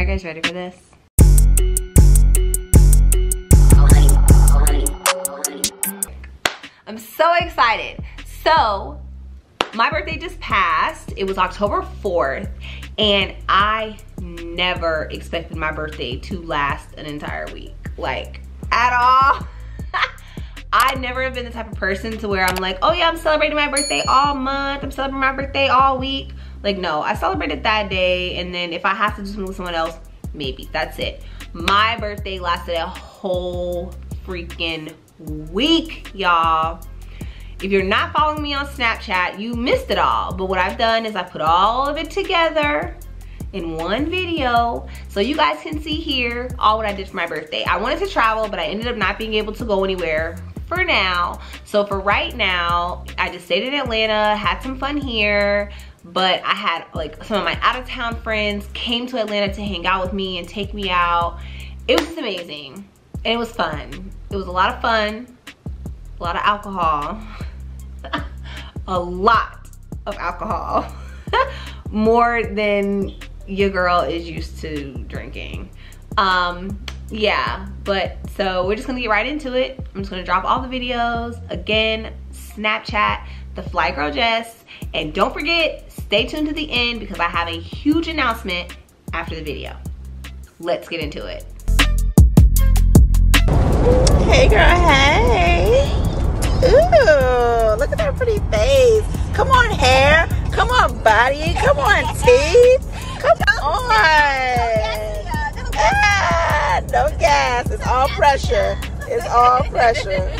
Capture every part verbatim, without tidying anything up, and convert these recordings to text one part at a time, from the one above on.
Are you guys ready for this? I'm so excited. So my birthday just passed. It was October fourth, and I never expected my birthday to last an entire week, like at all. I never have been the type of person to where I'm like, oh yeah, I'm celebrating my birthday all month. I'm celebrating my birthday all week. Like, no, I celebrated that day, and then if I have to do something with someone else, maybe, that's it. My birthday lasted a whole freaking week, y'all. If you're not following me on Snapchat, you missed it all. But what I've done is I put all of it together in one video, so you guys can see here all what I did for my birthday. I wanted to travel, but I ended up not being able to go anywhere for now. So for right now, I just stayed in Atlanta, had some fun here, but I had like some of my out of town friends came to Atlanta to hang out with me and take me out. It was just amazing, and it was fun. It was a lot of fun, a lot of alcohol, a lot of alcohol, more than your girl is used to drinking. Um, yeah, but so we're just gonna get right into it. I'm just gonna drop all the videos. Again, Snapchat, TheFlyGirlJess, and don't forget, stay tuned to the end because I have a huge announcement after the video. Let's get into it. Hey girl, hey. Ooh, look at that pretty face. Come on hair, come on body, come on teeth. Come on. Ah, no gas, it's all pressure. It's all pressure.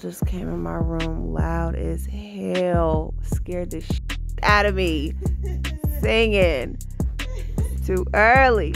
Just came in my room loud as hell, scared the shit out of me, singing too early.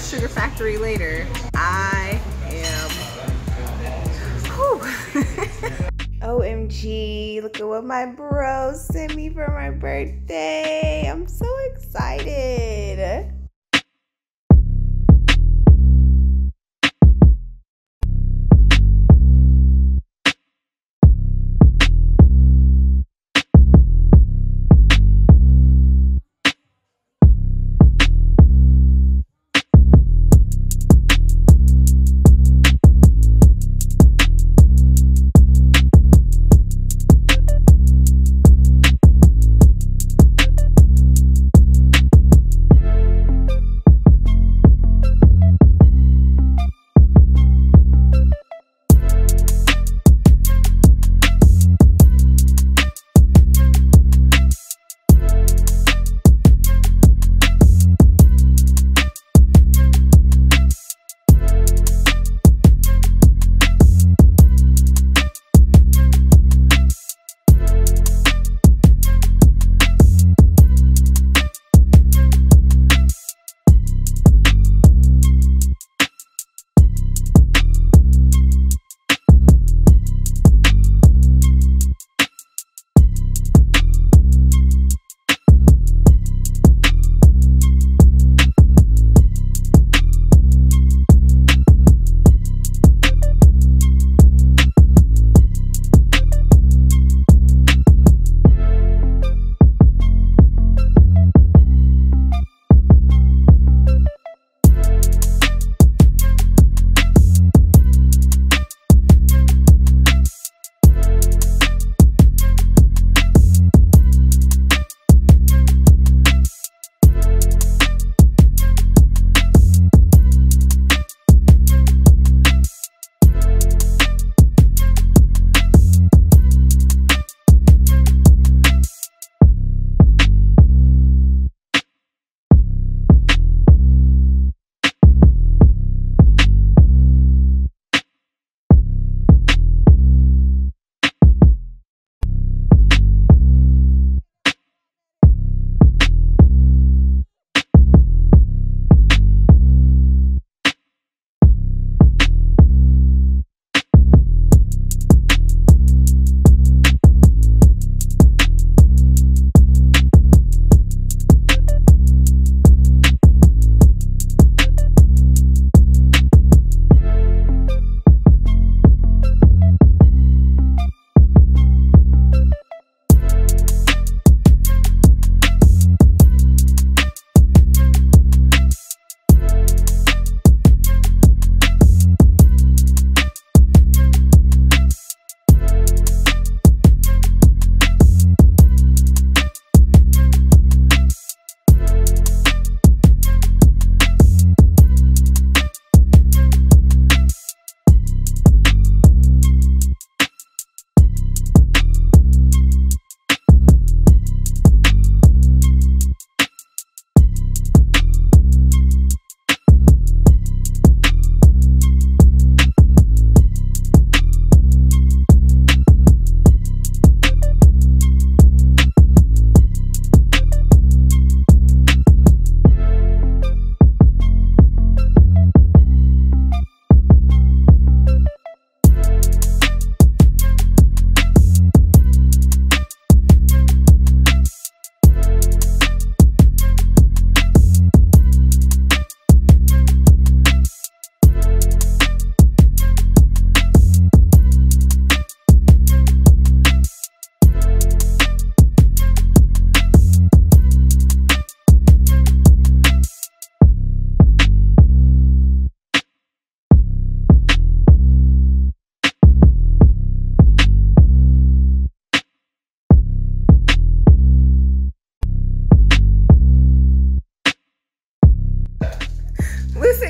Sugar Factory later. I am. O M G, look at what my bro sent me for my birthday. I'm so excited.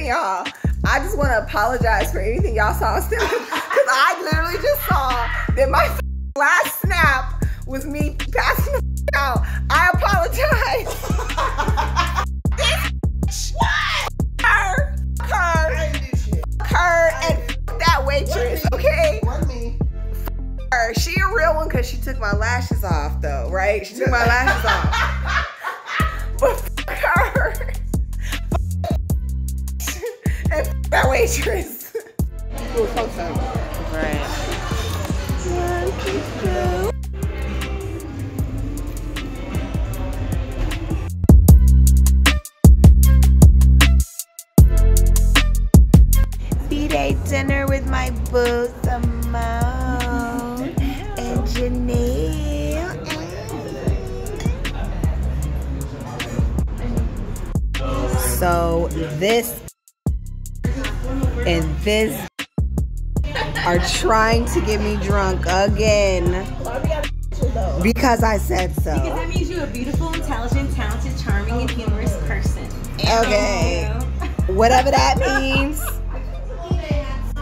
listen, y'all, I just want to apologize for anything y'all saw still, because I literally just saw that my last snap was me passing the out. I apologize. This what? Her, her, I did shit. Her, I and did. That waitress, what okay? What me? Her, she a real one because she took my lashes off though, right? She took my lashes off. But f her, and f that waitress. Ooh, so right. Dinner with my boo, Simone, and Janelle. So this and this are trying to get me drunk again because I said so. Because that means you're a beautiful, intelligent, talented, charming, and humorous person. Okay, whatever that means.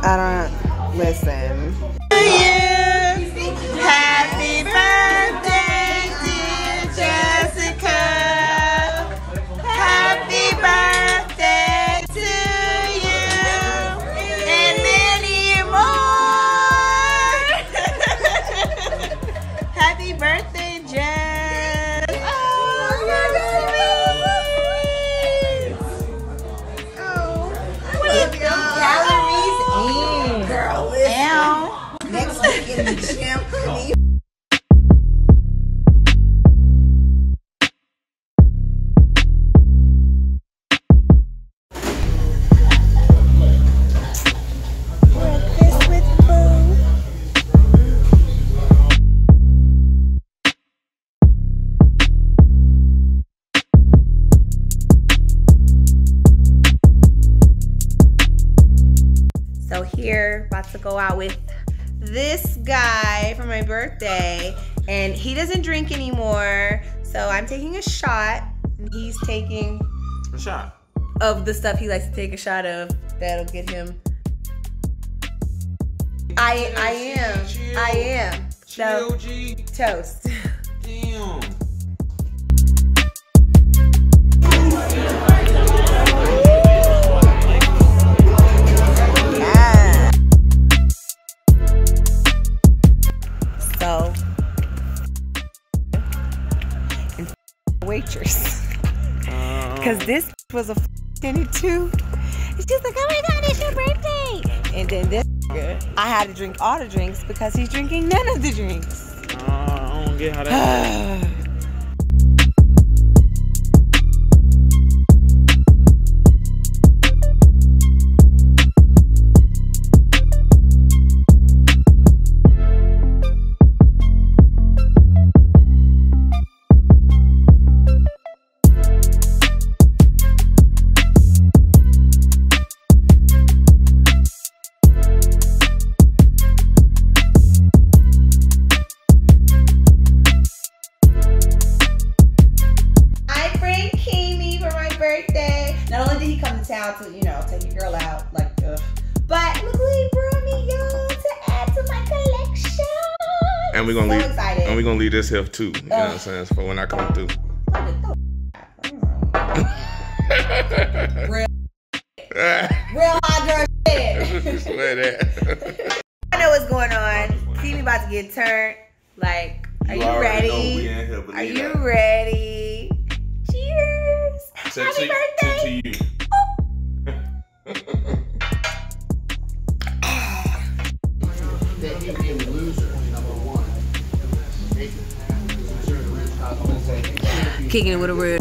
I don't listen. To you, happy birthday, dear Jessica. Happy birthday to you, and many more. Happy birthday, Jess. Oh, my God. Oh, what is that? Next week in the gym. Oh. Breakfast with Boo. So here, about to go out with this guy for my birthday, and he doesn't drink anymore, so I'm taking a shot. He's taking a shot of the stuff he likes to take a shot of that'll get him. I I am. Chill. I am. So, G. Toast. Damn. Waitress, because this was a f***ing too. She's like, oh my God, it's your birthday! And then this good. I had to drink all the drinks because he's drinking none of the drinks. Uh, I don't get how that works. To, you know, take your girl out, like, ugh. But luckily brought me y'all to add to my collection. And we're gonna so leave, excited. And we're gonna leave this here too. You ugh. know what I'm saying? For when I come through. Real, real hot girl shit. I know what's going on. See me about to get turned. Like, are you, you ready? Here, are you that. ready? Cheers! So Happy to, birthday! To, to you. Kicking it with a word.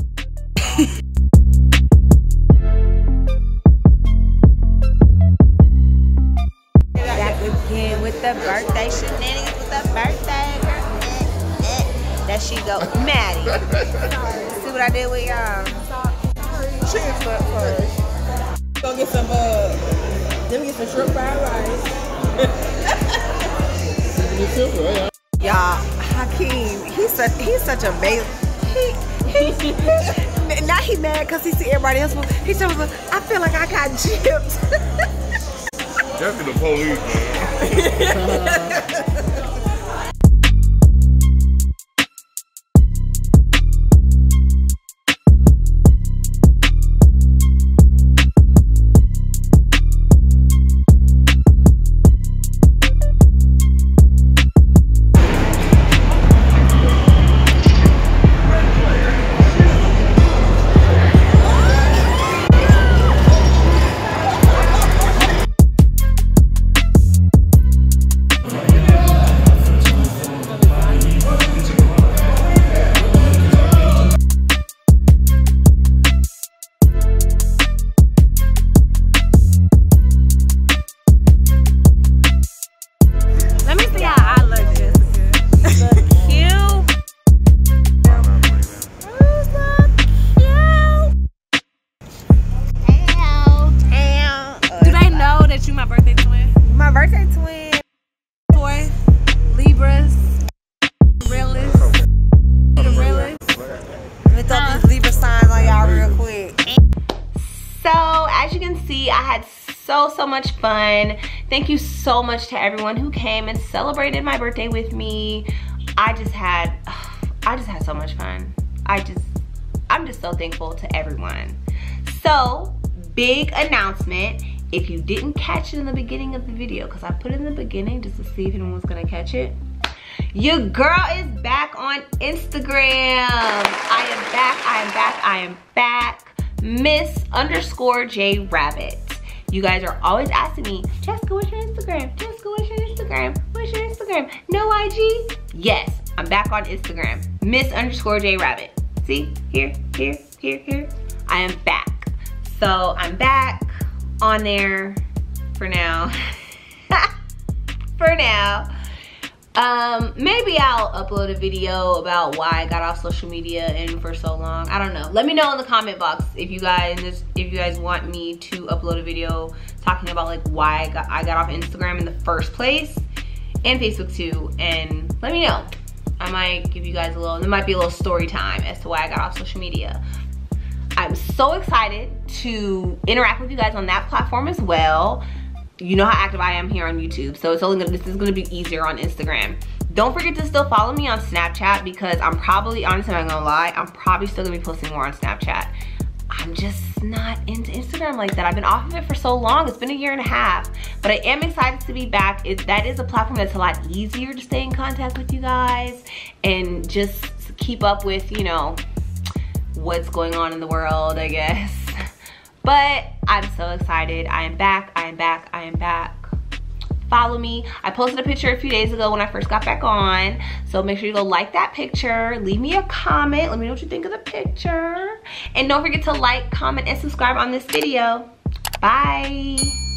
Back again with the birthday shenanigans, with the birthday girl. Eh, eh. That she go Maddie. See what I did with y'all? Cheers for first. Go get some uh, let me get some shrimp fried rice. Y'all, Hakeem, he's such he's such a baby. He, he, now he mad because he see everybody else. He told me, I feel like I got gypped. That's the police, man. So much fun. Thank you so much to everyone who came and celebrated my birthday with me. I just had I just had so much fun. I just I'm just so thankful to everyone. So, big announcement. If you didn't catch it in the beginning of the video, because I put it in the beginning just to see if anyone was gonna catch it. Your girl is back on Instagram. I am back, I am back, I am back. Miss underscore J Rabbit. You guys are always asking me, Jessica, what's your Instagram? Jessica, what's your Instagram? What's your Instagram? No I G? Yes, I'm back on Instagram. Miss underscore JRabbit. See, here, here, here, here. I am back. So I'm back on there for now. for now. Um, maybe I'll upload a video about why I got off social media and for so long. I don't know. Let me know in the comment box if you guys if you guys want me to upload a video talking about like why I got, I got off Instagram in the first place and Facebook too. And let me know. I might give you guys a little. There might be a little story time as to why I got off social media. I'm so excited to interact with you guys on that platform as well. You know how active I am here on YouTube, so it's only gonna, this is gonna be easier on Instagram. Don't forget to still follow me on Snapchat because I'm probably, honestly, I'm not gonna lie, I'm probably still gonna be posting more on Snapchat. I'm just not into Instagram like that. I've been off of it for so long. It's been a year and a half, but I am excited to be back. It, that is a platform that's a lot easier to stay in contact with you guys and just keep up with, you know, what's going on in the world, I guess. But I'm so excited. I am back, I am back, I am back. Follow me. I posted a picture a few days ago when I first got back on. So make sure you go like that picture. Leave me a comment. Let me know what you think of the picture. And don't forget to like, comment, and subscribe on this video. Bye.